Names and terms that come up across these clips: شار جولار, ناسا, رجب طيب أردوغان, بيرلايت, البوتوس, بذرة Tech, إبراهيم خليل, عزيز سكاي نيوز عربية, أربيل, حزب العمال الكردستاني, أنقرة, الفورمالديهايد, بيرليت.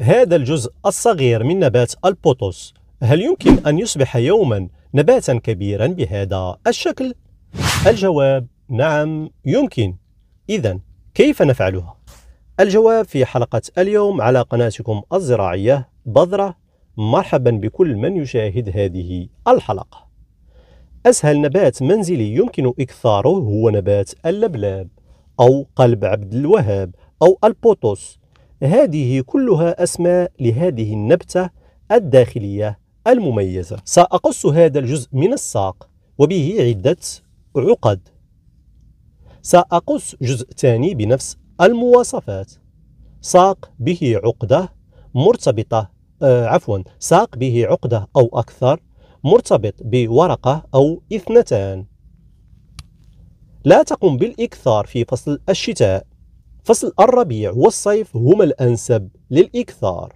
هذا الجزء الصغير من نبات البوتوس هل يمكن أن يصبح يوما نباتا كبيرا بهذا الشكل؟ الجواب نعم يمكن. إذن كيف نفعلها؟ الجواب في حلقة اليوم على قناتكم الزراعية بذرة. مرحبا بكل من يشاهد هذه الحلقة. أسهل نبات منزلي يمكن إكثاره هو نبات اللبلاب أو قلب عبد الوهاب أو البوتوس. هذه كلها أسماء لهذه النبتة الداخلية المميزة. سأقص هذا الجزء من الساق وبه عدة عقد. سأقص جزء ثاني بنفس المواصفات. ساق به عقدة مرتبطة ساق به عقدة أو أكثر مرتبط بورقة أو اثنتان. لا تقم بالإكثار في فصل الشتاء. فصل الربيع والصيف هما الأنسب للإكثار.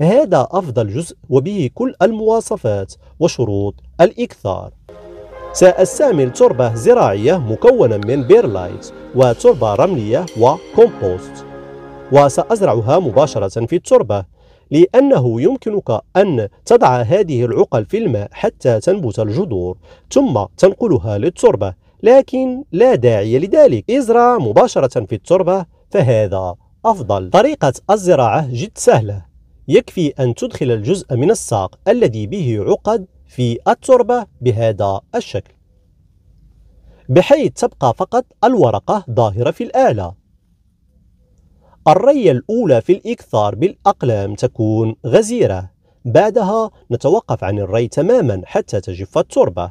هذا أفضل جزء وبه كل المواصفات وشروط الإكثار. سأستعمل تربة زراعية مكونة من بيرلايت وتربة رملية وكومبوست، وسأزرعها مباشرة في التربة، لأنه يمكنك أن تضع هذه العقل في الماء حتى تنبت الجذور ثم تنقلها للتربة، لكن لا داعي لذلك. ازرع مباشرة في التربة فهذا أفضل. طريقة الزراعة جد سهلة. يكفي أن تدخل الجزء من الساق الذي به عقد في التربة بهذا الشكل، بحيث تبقى فقط الورقة ظاهرة في الأعلى. الرية الأولى في الإكثار بالأقلام تكون غزيرة، بعدها نتوقف عن الري تماما حتى تجف التربة،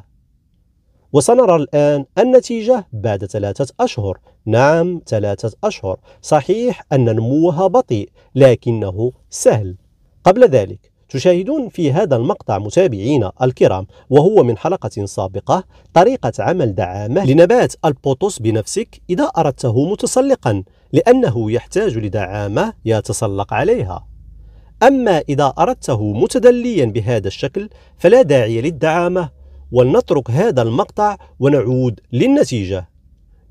وسنرى الآن النتيجة بعد 3 أشهر. نعم 3 أشهر. صحيح أن نموها بطيء لكنه سهل. قبل ذلك تشاهدون في هذا المقطع متابعينا الكرام، وهو من حلقة سابقة، طريقة عمل دعامة لنبات البوتوس بنفسك إذا أردته متسلقا، لأنه يحتاج لدعامة يتسلق عليها. أما إذا أردته متدليا بهذا الشكل فلا داعي للدعامة. ولنترك هذا المقطع ونعود للنتيجة.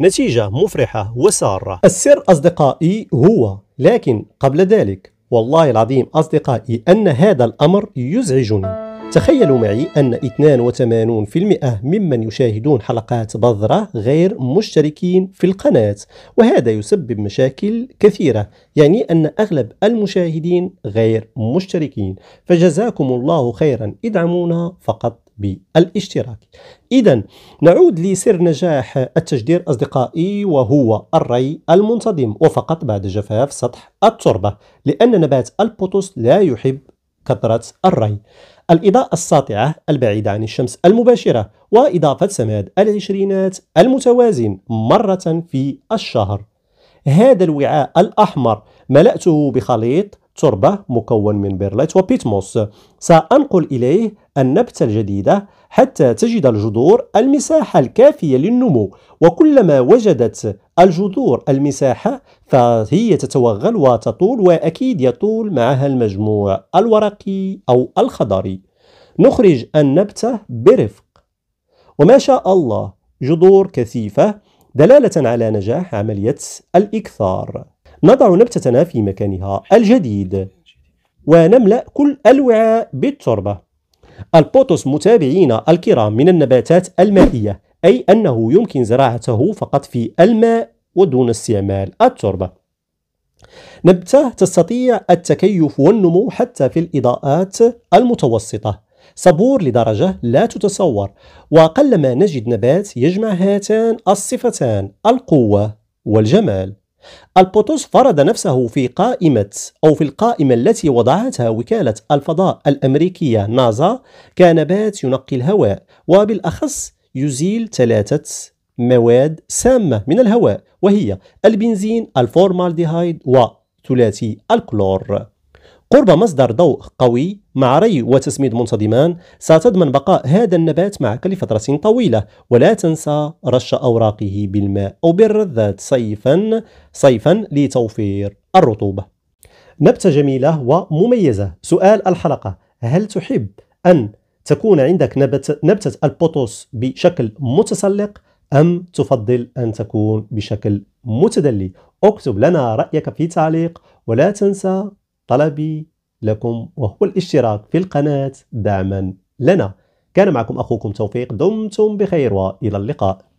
نتيجة مفرحة وسارة. السر أصدقائي هو، لكن قبل ذلك والله العظيم أصدقائي أن هذا الأمر يزعجني. تخيلوا معي أن 82% ممن يشاهدون حلقات بذرة غير مشتركين في القناة، وهذا يسبب مشاكل كثيرة، يعني أن أغلب المشاهدين غير مشتركين. فجزاكم الله خيرا، ادعمونا فقط بالاشتراك. إذن نعود لسر نجاح التجدير أصدقائي، وهو الري المنتظم وفقط بعد جفاف سطح التربة، لأن نبات البوتوس لا يحب كثرة الري. الإضاءة الساطعة البعيدة عن الشمس المباشرة، وإضافة سماد العشرينات المتوازن مرة في الشهر. هذا الوعاء الأحمر ملأته بخليط تربة مكون من بيرليت وبيتموس. سأنقل إليه النبتة الجديدة حتى تجد الجذور المساحة الكافية للنمو، وكلما وجدت الجذور المساحة فهي تتوغل وتطول، وأكيد يطول معها المجموع الورقي أو الخضري. نخرج النبتة برفق، وما شاء الله جذور كثيفة، دلالة على نجاح عملية الإكثار. نضع نبتتنا في مكانها الجديد ونملأ كل الوعاء بالتربة. البوتوس متابعينا الكرام من النباتات المائية، أي أنه يمكن زراعته فقط في الماء ودون استعمال التربة. نبتة تستطيع التكيف والنمو حتى في الإضاءات المتوسطة، صبور لدرجة لا تتصور، وقلما نجد نبات يجمع هاتان الصفتان، القوة والجمال. البوتوس فرض نفسه في القائمة التي وضعتها وكالة الفضاء الأمريكية ناسا كنبات ينقي الهواء، وبالأخص يزيل 3 مواد سامة من الهواء، وهي البنزين، الفورمالديهايد، وثلاثي الكلور. قرب مصدر ضوء قوي مع ري وتسميد منتظمان ستضمن بقاء هذا النبات معك لفترة طويلة، ولا تنسى رش أوراقه بالماء أو بالرذاذ صيفا لتوفير الرطوبة. نبتة جميلة ومميزة. سؤال الحلقة: هل تحب أن تكون عندك نبتة البوتوس بشكل متسلق أم تفضل أن تكون بشكل متدلي؟ اكتب لنا رأيك في تعليق، ولا تنسى طلبي لكم وهو الاشتراك في القناة دعما لنا. كان معكم أخوكم توفيق، دمتم بخير وإلى اللقاء.